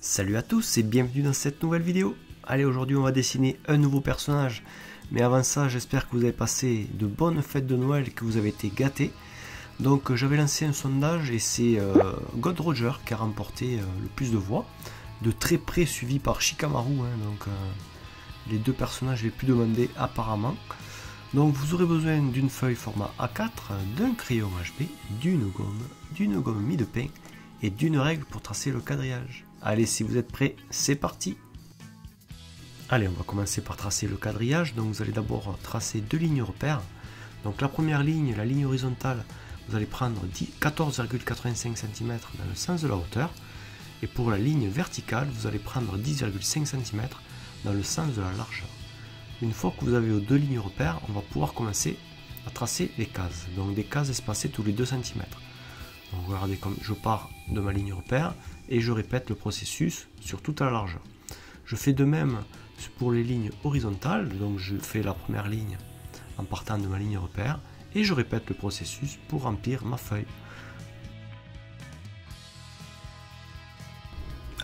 Salut à tous et bienvenue dans cette nouvelle vidéo. Allez, aujourd'hui on va dessiner un nouveau personnage, mais avant ça j'espère que vous avez passé de bonnes fêtes de Noël, que vous avez été gâtés. Donc j'avais lancé un sondage et c'est Gold Roger qui a remporté le plus de voix, de très près suivi par Shikamaru, donc les deux personnages les plus demandés apparemment. Donc vous aurez besoin d'une feuille format A4, d'un crayon HB, d'une gomme mi-de-pain et d'une règle pour tracer le quadrillage. Allez, si vous êtes prêts, c'est parti. Allez, on va commencer par tracer le quadrillage. Donc vous allez d'abord tracer deux lignes repères. Donc la première ligne, la ligne horizontale, vous allez prendre 14,85 cm dans le sens de la hauteur. Et pour la ligne verticale, vous allez prendre 10,5 cm dans le sens de la largeur. Une fois que vous avez vos deux lignes repères, on va pouvoir commencer à tracer les cases. Donc des cases espacées tous les 2 cm. Donc regardez, comme je pars de ma ligne repère et je répète le processus sur toute la largeur. Je fais de même pour les lignes horizontales, donc je fais la première ligne en partant de ma ligne repère et je répète le processus pour remplir ma feuille.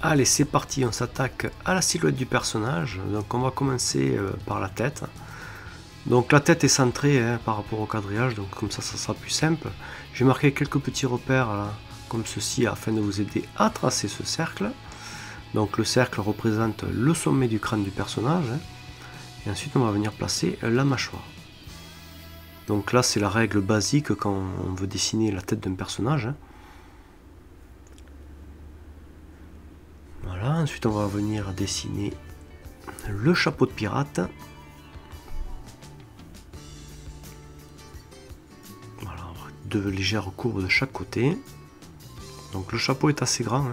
Allez, c'est parti, on s'attaque à la silhouette du personnage. Donc on va commencer par la tête. Donc la tête est centrée par rapport au quadrillage, donc comme ça, ça sera plus simple. J'ai marqué quelques petits repères là, comme ceci, afin de vous aider à tracer ce cercle. Donc le cercle représente le sommet du crâne du personnage. Et ensuite on va venir placer la mâchoire. Donc là c'est la règle basique quand on veut dessiner la tête d'un personnage. Voilà, ensuite on va venir dessiner le chapeau de pirate. Voilà, deux légères courbes de chaque côté. Donc le chapeau est assez grand.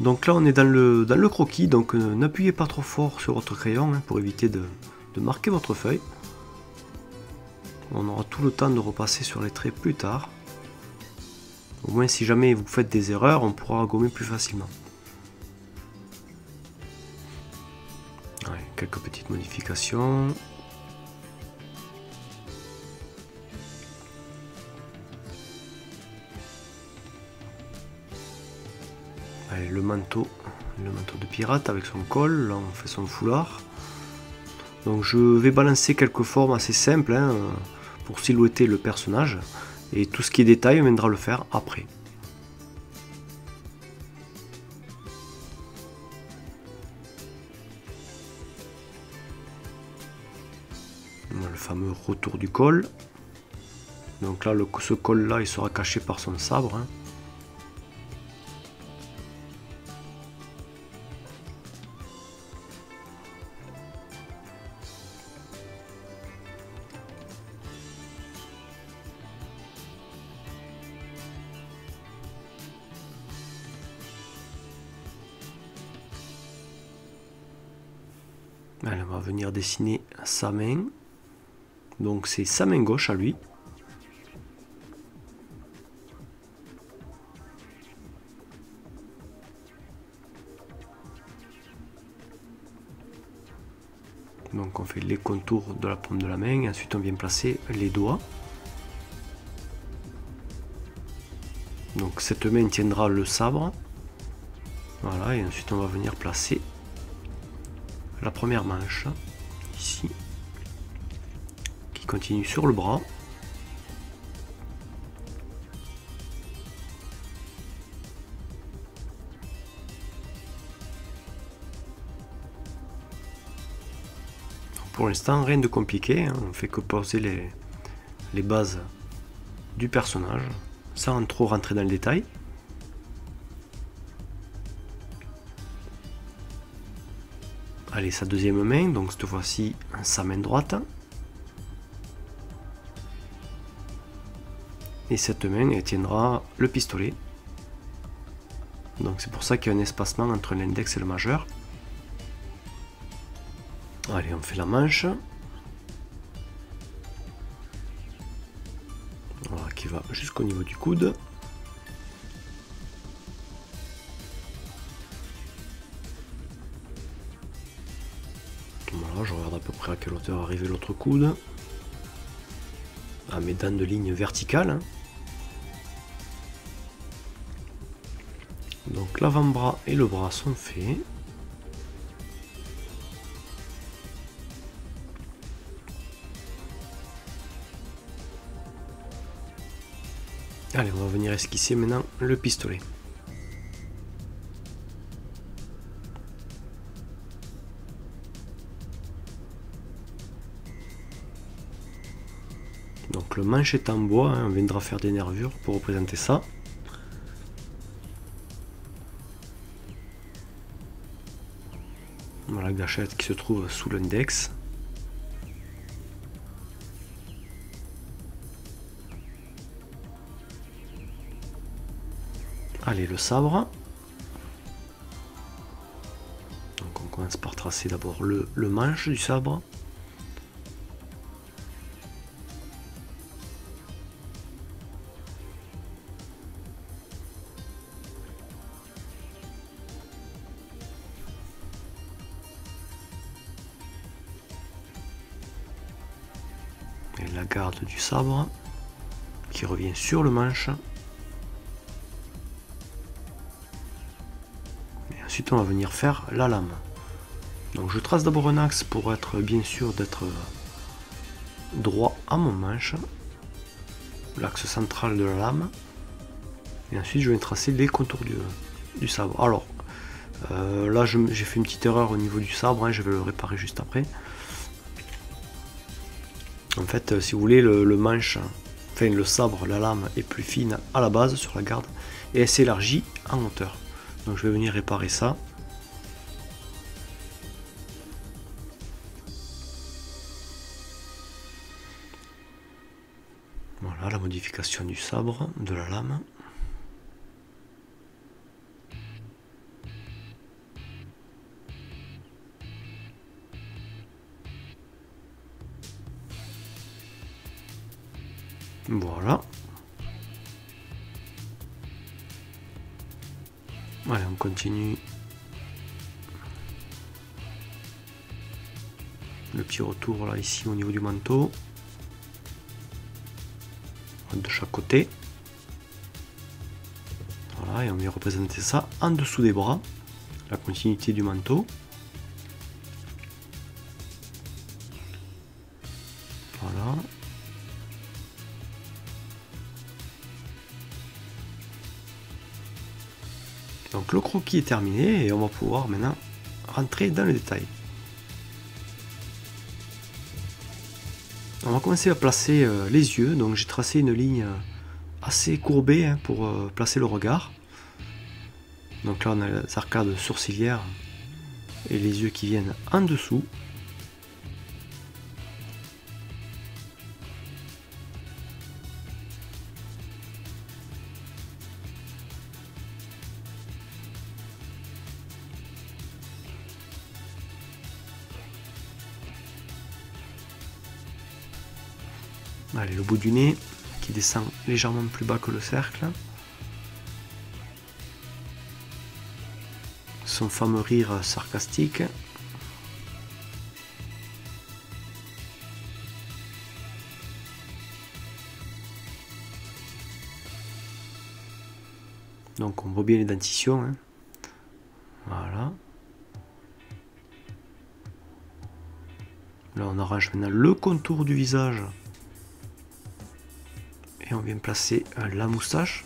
Donc là on est dans le croquis, donc n'appuyez pas trop fort sur votre crayon pour éviter de marquer votre feuille. On aura tout le temps de repasser sur les traits plus tard. Au moins, si jamais vous faites des erreurs, on pourra gommer plus facilement. Allez, quelques petites modifications. Allez, le manteau de pirate avec son col. Là, on fait son foulard. Donc, je vais balancer quelques formes assez simples pour silhouetter le personnage. Et tout ce qui est détail, on viendra le faire après. On a le fameux retour du col. Donc là, ce col-là, il sera caché par son sabre. Allez, on va venir dessiner sa main, donc c'est sa main gauche à lui. Donc on fait les contours de la paume de la main, et ensuite on vient placer les doigts. Donc cette main tiendra le sabre, voilà, et ensuite on va venir placer la première manche ici qui continue sur le bras. Pour l'instant rien de compliqué, on fait que poser les bases du personnage sans trop rentrer dans le détail. Allez, sa deuxième main, donc cette fois-ci sa main droite. Et cette main, elle tiendra le pistolet. Donc c'est pour ça qu'il y a un espacement entre l'index et le majeur. Allez, on fait la manche. Voilà, qui va jusqu'au niveau du coude. Je regarde à peu près à quelle hauteur arrivait l'autre coude. Ah, mes dents de ligne verticale. Donc l'avant-bras et le bras sont faits. Allez, on va venir esquisser maintenant le pistolet. Donc le manche est en bois, hein, on viendra faire des nervures pour représenter ça. Voilà la gâchette qui se trouve sous l'index. Allez, le sabre. Donc on commence par tracer d'abord le manche du sabre. Et la garde du sabre qui revient sur le manche. Ensuite, on va venir faire la lame. Donc je trace d'abord un axe pour être bien sûr d'être droit à mon manche, l'axe central de la lame, et ensuite je vais tracer les contours du sabre. Alors là j'ai fait une petite erreur au niveau du sabre, hein, je vais le réparer juste après. En fait si vous voulez le manche, enfin le sabre, la lame est plus fine à la base sur la garde et elle s'élargit en hauteur. Donc je vais venir réparer ça. Voilà la modification du sabre, de la lame. Voilà. Allez, on continue le petit retour là ici au niveau du manteau de chaque côté. Voilà, et on vient représenter ça en dessous des bras, la continuité du manteau. Voilà. Donc le croquis est terminé et on va pouvoir maintenant rentrer dans le détail. On va commencer à placer les yeux, donc j'ai tracé une ligne assez courbée, hein, pour placer le regard. Donc là on a les arcades sourcilières et les yeux qui viennent en dessous. Allez, le bout du nez qui descend légèrement plus bas que le cercle. Son fameux rire sarcastique. Donc on voit bien les dentitions, hein. Voilà. Là on arrange maintenant le contour du visage. Et on vient placer la moustache.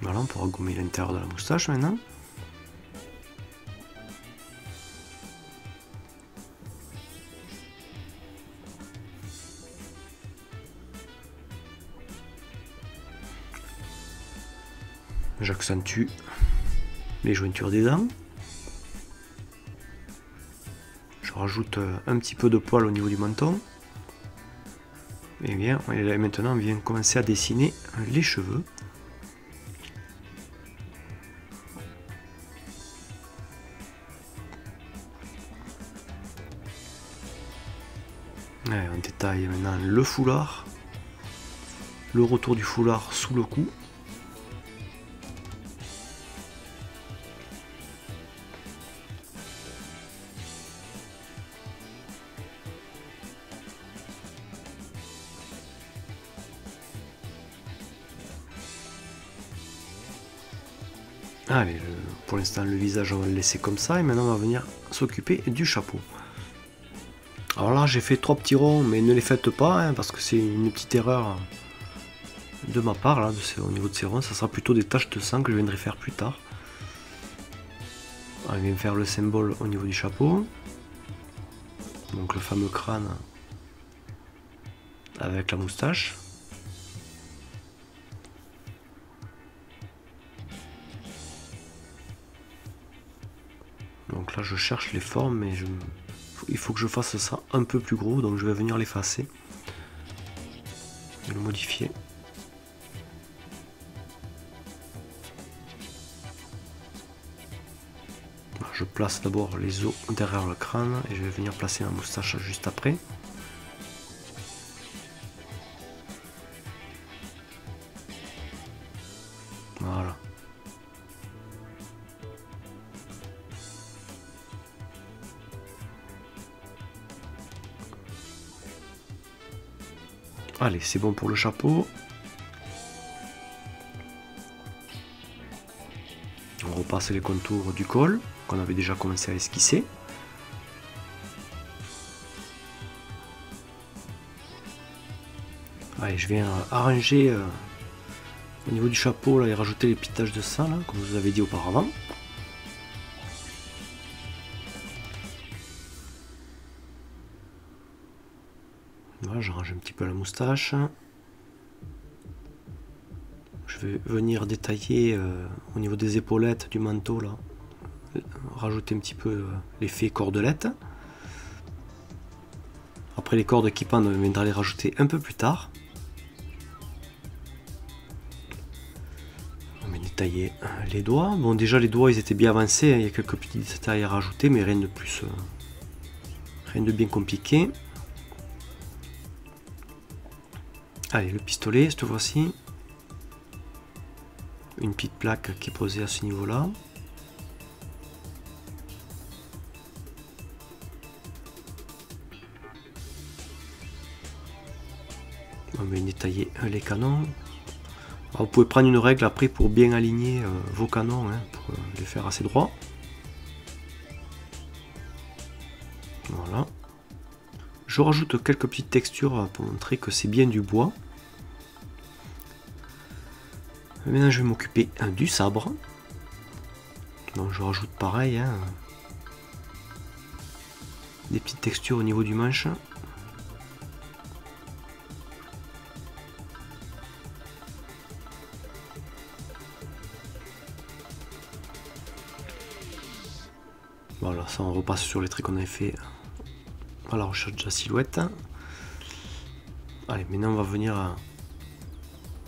Voilà, on pourra gommer l'intérieur de la moustache maintenant. J'accentue les jointures des dents. Rajoute un petit peu de poil au niveau du menton. Et bien, et maintenant on vient commencer à dessiner les cheveux. Et on détaille maintenant le foulard, le retour du foulard sous le cou. Allez, pour l'instant le visage on va le laisser comme ça et maintenant on va venir s'occuper du chapeau. Alors là j'ai fait 3 petits ronds, mais ne les faites pas hein, parce que c'est une petite erreur de ma part là, au niveau de ces ronds, ça sera plutôt des taches de sang que je viendrai faire plus tard. On vient faire le symbole au niveau du chapeau, donc le fameux crâne avec la moustache. Donc là je cherche les formes mais il faut que je fasse ça un peu plus gros, donc je vais venir l'effacer et le modifier. Je place d'abord les os derrière le crâne et je vais venir placer ma moustache juste après. Voilà. Allez, c'est bon pour le chapeau. On repasse les contours du col qu'on avait déjà commencé à esquisser. Allez, je viens arranger au niveau du chapeau là, et rajouter les petites taches de sang là, comme je vous avais dit auparavant. Voilà, j'arrange un petit peu la moustache. Je vais venir détailler au niveau des épaulettes du manteau là. Rajouter un petit peu l'effet cordelette. Après les cordes qui pendent, on viendra les rajouter un peu plus tard. On va détailler les doigts. Bon, déjà les doigts ils étaient bien avancés, hein. Il y a quelques petits détails à rajouter, mais rien de plus, rien de bien compliqué. Allez, le pistolet cette fois-ci. Une petite plaque qui est posée à ce niveau-là. On va détailler les canons. Alors, vous pouvez prendre une règle après pour bien aligner vos canons, hein, pour les faire assez droits. Voilà. Je rajoute quelques petites textures pour montrer que c'est bien du bois. Et maintenant je vais m'occuper du sabre. Donc je rajoute pareil, hein, des petites textures au niveau du manche. Voilà, ça on repasse sur les traits qu'on avait fait à la recherche de la silhouette. Allez, maintenant on va venir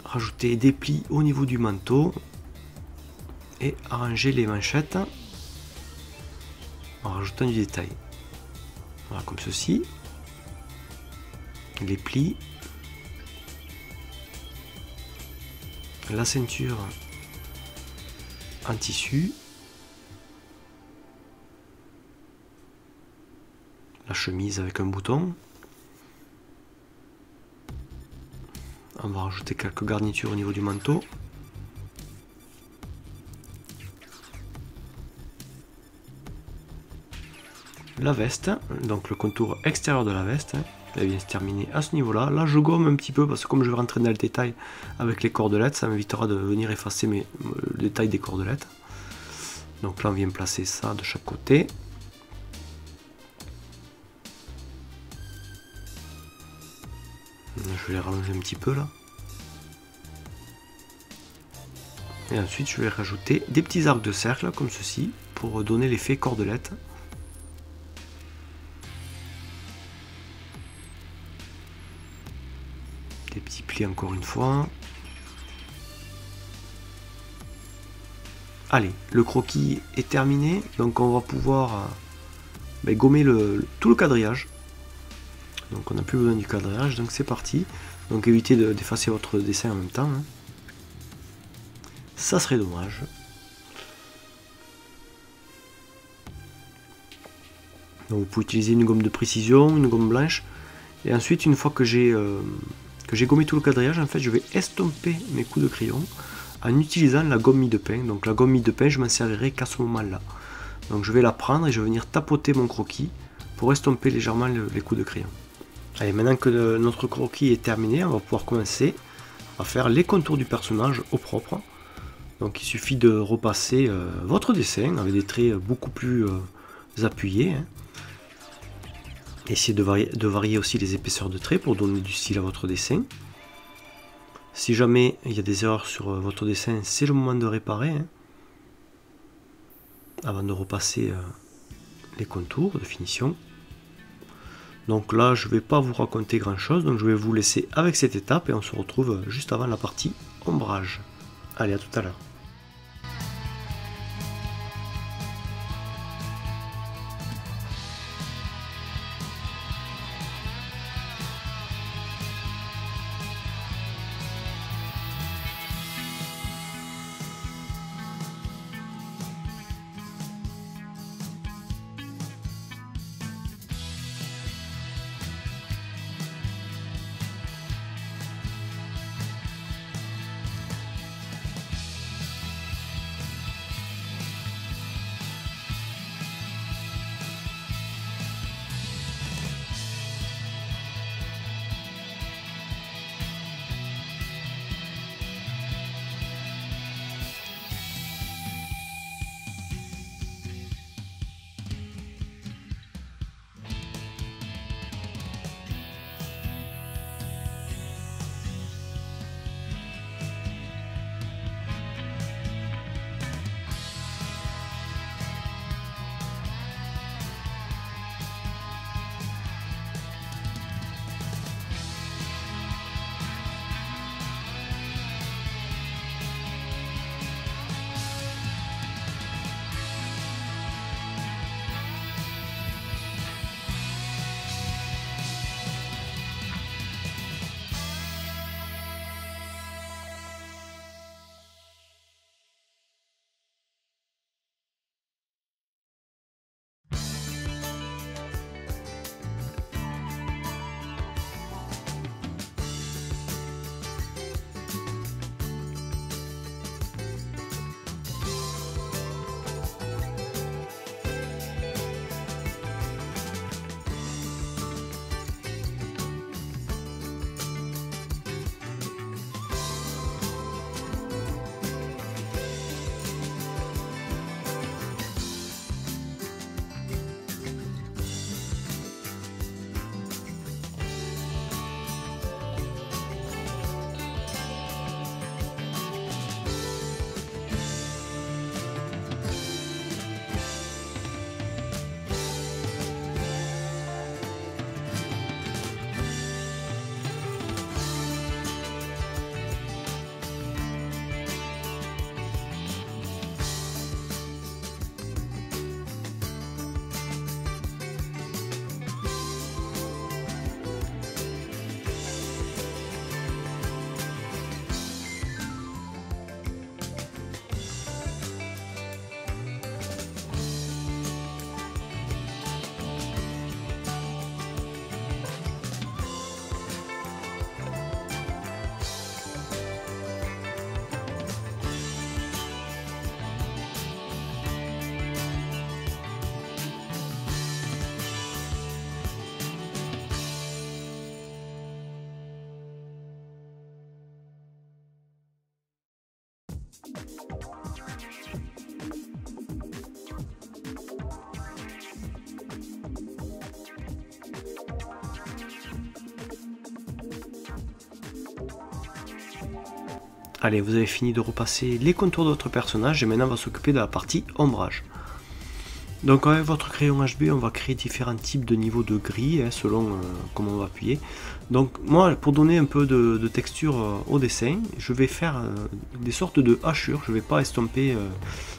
rajouter des plis au niveau du manteau et arranger les manchettes en rajoutant du détail. Voilà, comme ceci. Les plis. La ceinture en tissu. La chemise avec un bouton. On va rajouter quelques garnitures au niveau du manteau. La veste, donc le contour extérieur de la veste, elle vient se terminer à ce niveau-là. Là, je gomme un petit peu parce que comme je vais rentrer dans le détail avec les cordelettes, ça m'évitera de venir effacer le détail des cordelettes. Donc là, on vient placer ça de chaque côté. Je vais les rallonger un petit peu là. Et ensuite je vais rajouter des petits arcs de cercle comme ceci pour donner l'effet cordelette. Des petits plis encore une fois. Allez, le croquis est terminé. Donc on va pouvoir gommer tout le quadrillage. Donc on n'a plus besoin du quadrillage, donc c'est parti. Donc évitez d'effacer votre dessin en même temps, hein. Ça serait dommage. Donc vous pouvez utiliser une gomme de précision, une gomme blanche. Et ensuite, une fois que j'ai gommé tout le quadrillage, en fait, je vais estomper mes coups de crayon en utilisant la gommie de pain. Donc la gommie de pain, je m'en servirai qu'à ce moment-là. Donc je vais la prendre et je vais venir tapoter mon croquis pour estomper légèrement les coups de crayon. Allez, maintenant que notre croquis est terminé, on va pouvoir commencer à faire les contours du personnage au propre. Donc il suffit de repasser votre dessin avec des traits beaucoup plus appuyés. Hein. Essayez de varier aussi les épaisseurs de traits pour donner du style à votre dessin. Si jamais il y a des erreurs sur votre dessin, c'est le moment de réparer. Hein, avant de repasser les contours de finition. Donc là, je ne vais pas vous raconter grand chose, donc je vais vous laisser avec cette étape et on se retrouve juste avant la partie ombrage. Allez, à tout à l'heure. Allez, vous avez fini de repasser les contours de votre personnage et maintenant on va s'occuper de la partie ombrage. Donc avec votre crayon HB, on va créer différents types de niveaux de gris hein, selon comment on va appuyer. Donc moi, pour donner un peu de texture au dessin, je vais faire des sortes de hachures. Je ne vais pas estomper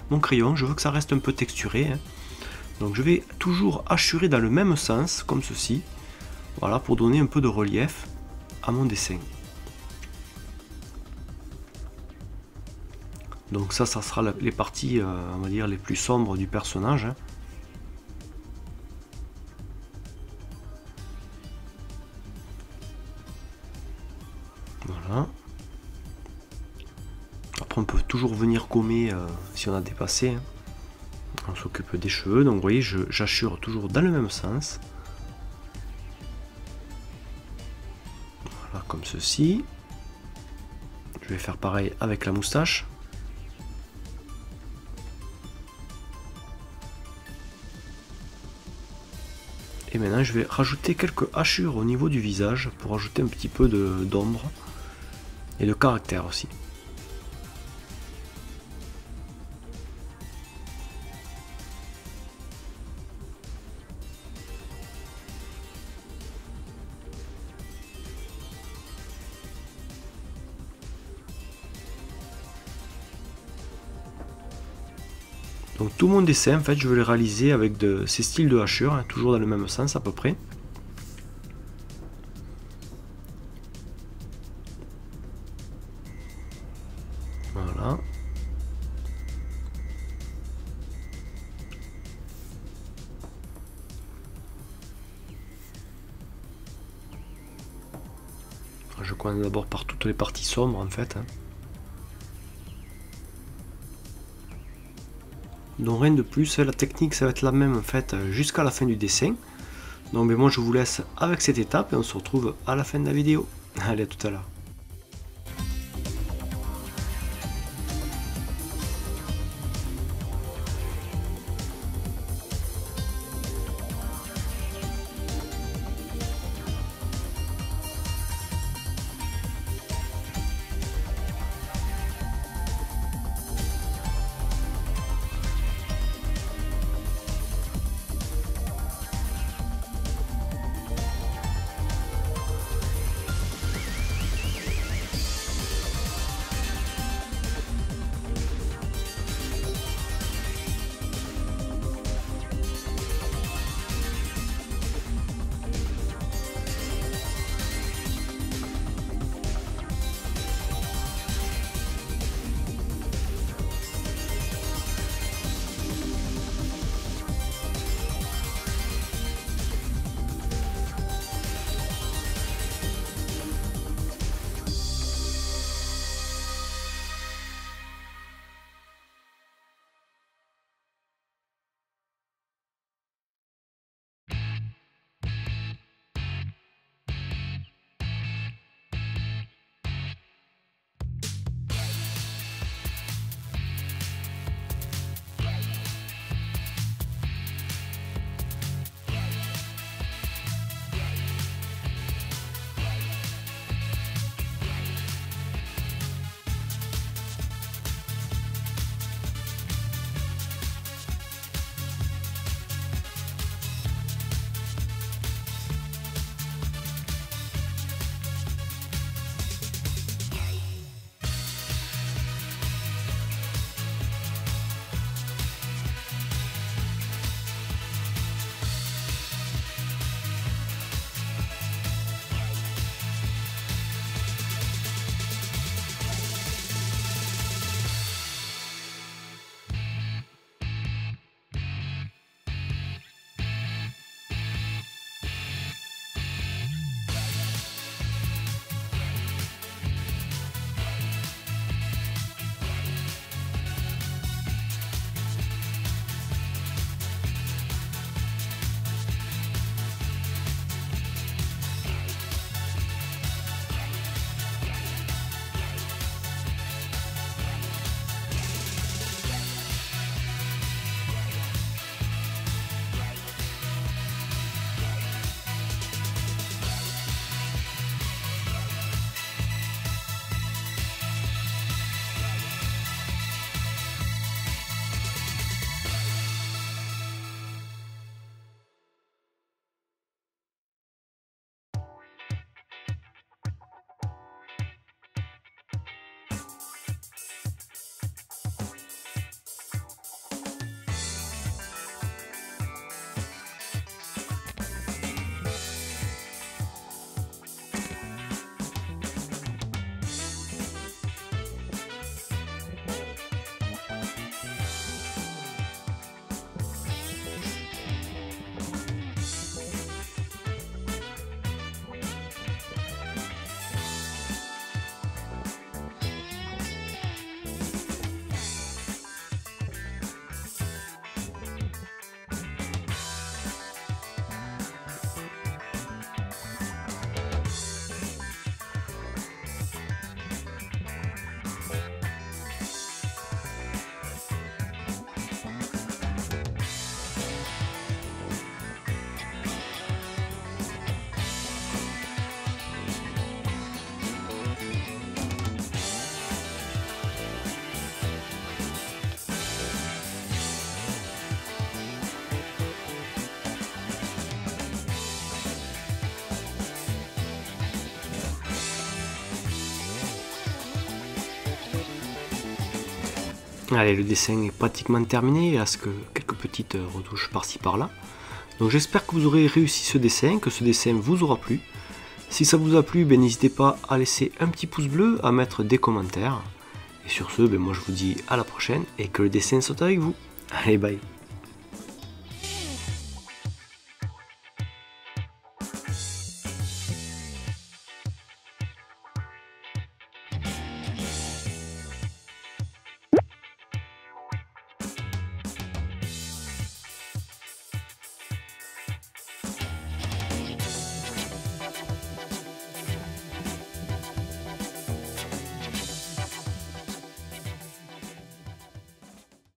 mon crayon, je veux que ça reste un peu texturé. Hein. Donc je vais toujours hachurer dans le même sens, comme ceci. Voilà, pour donner un peu de relief à mon dessin. Donc ça sera les parties, on va dire, les plus sombres du personnage. Hein. Voilà. Après on peut toujours venir gommer si on a dépassé. Hein. On s'occupe des cheveux, donc vous voyez, j'assure toujours dans le même sens. Voilà, comme ceci. Je vais faire pareil avec la moustache. Et maintenant je vais rajouter quelques hachures au niveau du visage pour ajouter un petit peu d'ombre et de caractère aussi. Donc tout mon dessin, en fait, je veux le réaliser avec ces styles de hachures, hein, toujours dans le même sens à peu près. Voilà. Je commence d'abord par toutes les parties sombres, en fait. Hein. Donc rien de plus, la technique ça va être la même en fait jusqu'à la fin du dessin. Donc mais moi je vous laisse avec cette étape et on se retrouve à la fin de la vidéo. Allez, à tout à l'heure. Allez, le dessin est pratiquement terminé, il ne reste que quelques petites retouches par-ci par-là. Donc j'espère que vous aurez réussi ce dessin, que ce dessin vous aura plu. Si ça vous a plu, n'hésitez pas à laisser un petit pouce bleu, à mettre des commentaires. Et sur ce, moi je vous dis à la prochaine et que le dessin saute avec vous. Allez, bye!